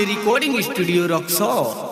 Recording studio rock show.